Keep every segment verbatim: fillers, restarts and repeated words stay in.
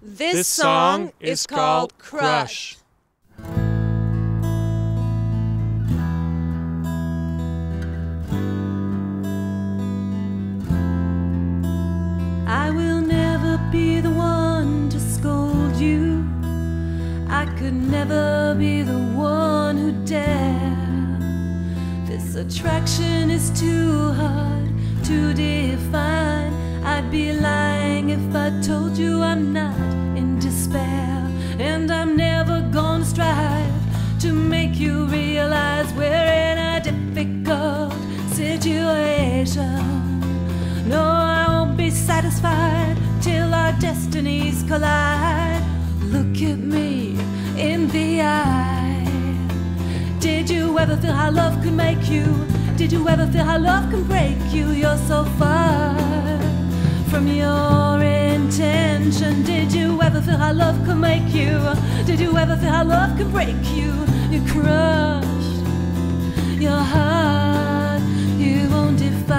This, this song is called Crushed. I will never be the one to scold you. I could never be the one who dare. This attraction is too hard to define. I'd be lying if I told you I'm not in despair. And I'm never gonna strive to make you realize we're in a difficult situation. No, I won't be satisfied till our destinies collide. Look at me in the eye. Did you ever feel how love could make you? Did you ever feel how love can break you? You're so far from your intention. Did you ever feel how love could make you? Did you ever feel how love can break you? You crushed your heart, you won't define.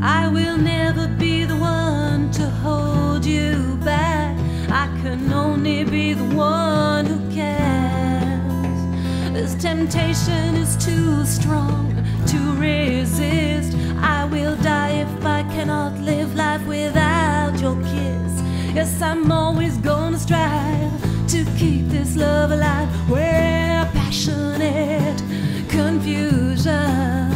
I will never be the one to hold you back. I can only be the one who cares. This temptation is too strong to resist. I will die if I cannot live life without your kiss. Yes, I'm always gonna strive to keep this love alive. We're in a passionate confusion.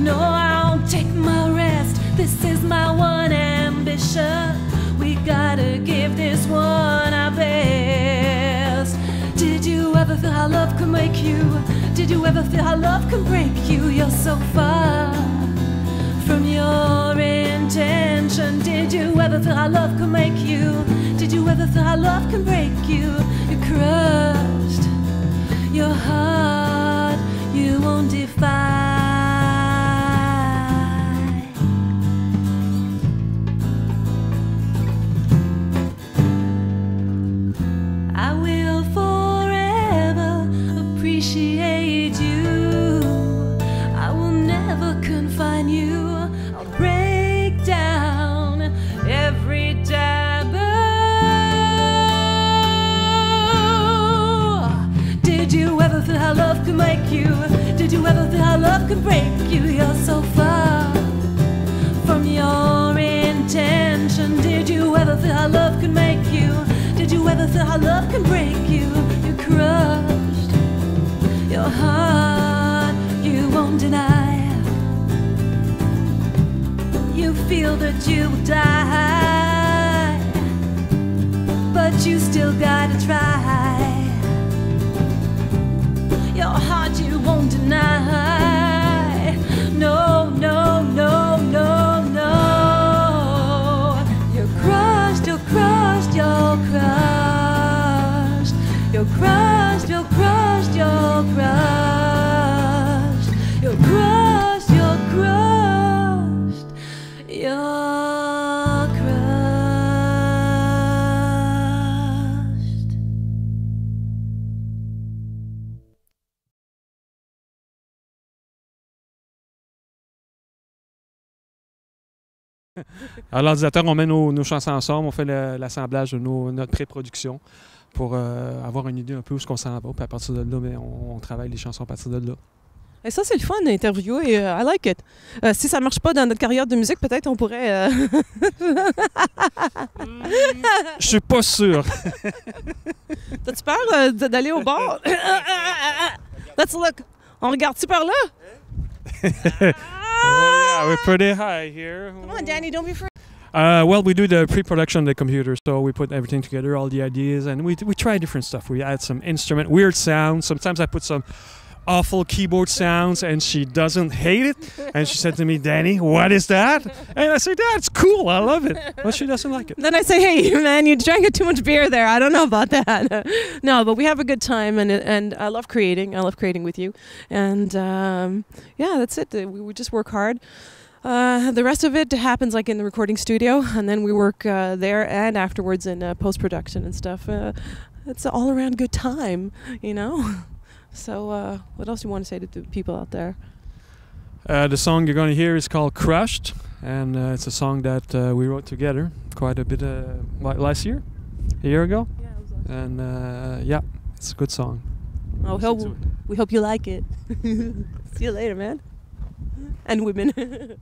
No, I won't take my rest. This is my one ambition. We gotta give this one our best. Did you ever feel how love can make you? Did you ever feel how love can break you? You're so far from your intention. Did you ever feel how love can make you? Did you ever feel how love can break you? You crushed your heart, you won't define. Confine you, I'll break down every taboo. Did you ever feel how love could make you? Did you ever feel how love could break you? You're so far from your intention. Did you ever feel how love could make you? Did you ever feel how love can break you? You crushed your heart, you won't deny. You feel that you will die, but you still gotta try. Your heart you won't deny. No, no, no, no, no. You're crushed, you're crushed, you're crushed. You're crushed, you're crushed, you're crushed. You're crushed, you're crushed. You're crushed. Alors, l'ordinateur, on met nos, nos chansons ensemble, on fait l'assemblage de nos, notre pré-production pour euh, avoir une idée un peu où on s'en va. Puis à partir de là, mais on, on travaille les chansons à partir de là. Et ça, c'est le fun, l'interview, et uh, I like it. Uh, si ça marche pas dans notre carrière de musique, peut-être on pourrait... Uh... mm, je suis pas sûr. T'as-tu peur euh, d'aller au bord? Let's look. On regarde-tu par là? Oh, yeah, we're pretty high here. Come on, Danny, don't be afraid. Uh, well, we do the pre-production on the computer, so we put everything together, all the ideas, and we, we try different stuff. We add some instrument, weird sounds. Sometimes I put some... awful keyboard sounds, and she doesn't hate it, and she said to me, Danny, what is that? And I say, that's cool, I love it. But she doesn't like it. Then I say, hey man, you drank too much beer there, I don't know about that. No, but we have a good time, and and I love creating I love creating with you, and um, yeah, that's it. We, we just work hard. Uh, the rest of it happens like in the recording studio, and then we work uh, there and afterwards in uh, post-production and stuff. Uh, it's an all-around good time, you know. So, uh, what else do you want to say to the people out there? Uh, the song you're going to hear is called Crushed, and uh, it's a song that uh, we wrote together quite a bit uh, last year, a year ago. Yeah, it was awesome. And uh, yeah, it's a good song. Oh, we, hope, we hope you like it. See you later, man. And women.